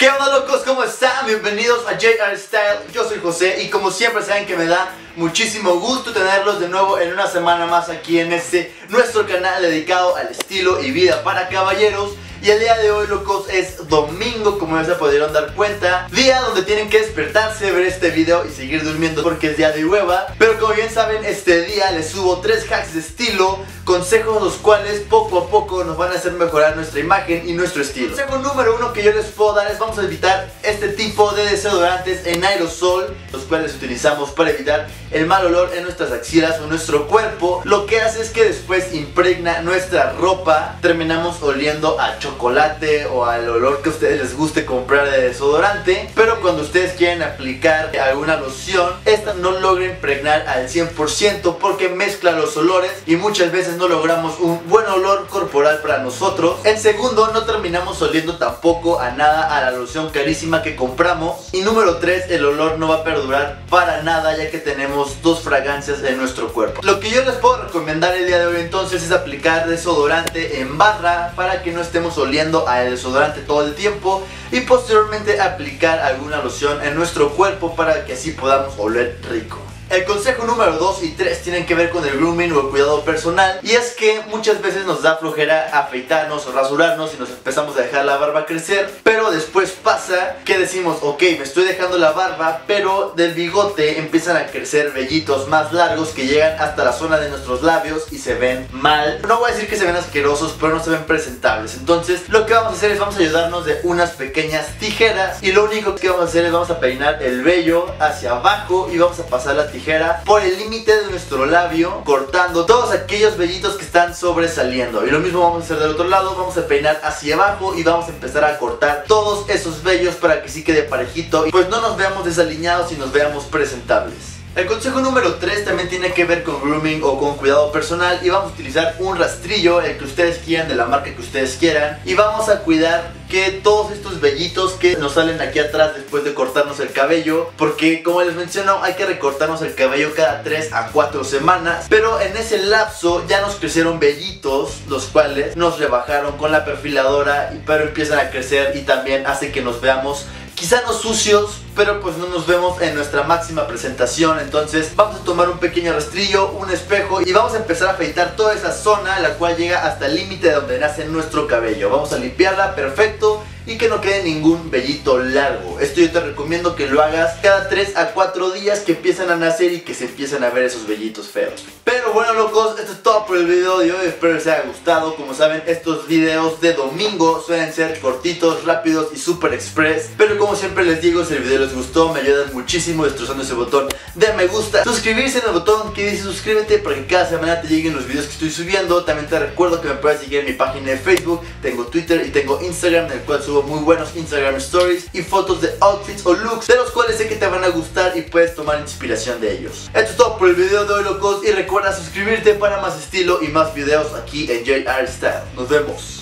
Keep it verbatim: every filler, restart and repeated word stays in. ¿Qué onda, locos? ¿Cómo están? Bienvenidos a J R Style. Yo soy José y como siempre saben que me da muchísimo gusto tenerlos de nuevo en una semana más aquí en este nuestro canal dedicado al estilo y vida para caballeros. Y el día de hoy, locos, es domingo, como ya se pudieron dar cuenta. Día donde tienen que despertarse, ver este video y seguir durmiendo porque es día de hueva. Pero como bien saben, este día les subo tres hacks de estilo, consejos los cuales poco a poco nos van a hacer mejorar nuestra imagen y nuestro estilo. Consejo número uno que yo les puedo dar es: vamos a evitar este tipo de desodorantes en aerosol, los cuales utilizamos para evitar el mal olor en nuestras axilas o nuestro cuerpo. Lo que hace es que después impregna nuestra ropa, terminamos oliendo a chocolate chocolate o al olor que a ustedes les guste comprar de desodorante. Pero cuando ustedes quieren aplicar alguna loción, esta no logra impregnar al cien por ciento porque mezcla los olores y muchas veces no logramos un buen olor corporal para nosotros. En segundo, no terminamos oliendo tampoco a nada a la loción carísima que compramos. Y número tres, el olor no va a perdurar para nada, ya que tenemos dos fragancias en nuestro cuerpo. Lo que yo les puedo recomendar el día de hoy entonces es aplicar desodorante en barra para que no estemos oliendo a desodorante todo el tiempo, y posteriormente aplicar alguna loción en nuestro cuerpo para que así podamos oler rico. El consejo número dos y tres tienen que ver con el grooming o el cuidado personal, y es que muchas veces nos da flojera afeitarnos o rasurarnos y nos empezamos a dejar la barba crecer, pero después pasa que decimos, ok, me estoy dejando la barba, pero del bigote empiezan a crecer vellitos más largos que llegan hasta la zona de nuestros labios y se ven mal. No voy a decir que se ven asquerosos, pero no se ven presentables. Entonces lo que vamos a hacer es vamos a ayudarnos de unas pequeñas tijeras, y lo único que vamos a hacer es vamos a peinar el vello hacia abajo y vamos a pasar la tijera por el límite de nuestro labio, cortando todos aquellos vellitos que están sobresaliendo. Y lo mismo vamos a hacer del otro lado, vamos a peinar hacia abajo y vamos a empezar a cortar todos esos vellos para que sí quede parejito y pues no nos veamos desaliñados y nos veamos presentables. El consejo número tres también tiene que ver con grooming o con cuidado personal, y vamos a utilizar un rastrillo, el que ustedes quieran, de la marca que ustedes quieran, y vamos a cuidar que todos estos vellitos que nos salen aquí atrás después de cortarnos el cabello, porque como les menciono, hay que recortarnos el cabello cada tres a cuatro semanas, pero en ese lapso ya nos crecieron vellitos, los cuales nos rebajaron con la perfiladora, pero empiezan a crecer y también hace que nos veamos quizá no sucios, pero pues no nos vemos en nuestra máxima presentación. Entonces vamos a tomar un pequeño rastrillo, un espejo, y vamos a empezar a afeitar toda esa zona, la cual llega hasta el límite de donde nace nuestro cabello. Vamos a limpiarla perfecto y que no quede ningún vellito largo. Esto yo te recomiendo que lo hagas cada tres a cuatro días, que empiezan a nacer y que se empiezan a ver esos vellitos feos. Pero bueno, locos, esto es todo por el video de hoy. Espero les haya gustado. Como saben, estos videos de domingo suelen ser cortitos, rápidos y super express, pero como siempre les digo, si el video les gustó, me ayudan muchísimo destrozando ese botón de me gusta, suscribirse en el botón que dice suscríbete para que cada semana te lleguen los videos que estoy subiendo. También te recuerdo que me puedes seguir en mi página de Facebook, tengo Twitter y tengo Instagram, en el cual subo muy buenos Instagram Stories y fotos de outfits o looks de los cuales sé que te van a gustar y puedes tomar inspiración de ellos. Esto es todo por el video de hoy, locos, y recuerda suscribirte para más estilo y más videos aquí en J R Style. Nos vemos.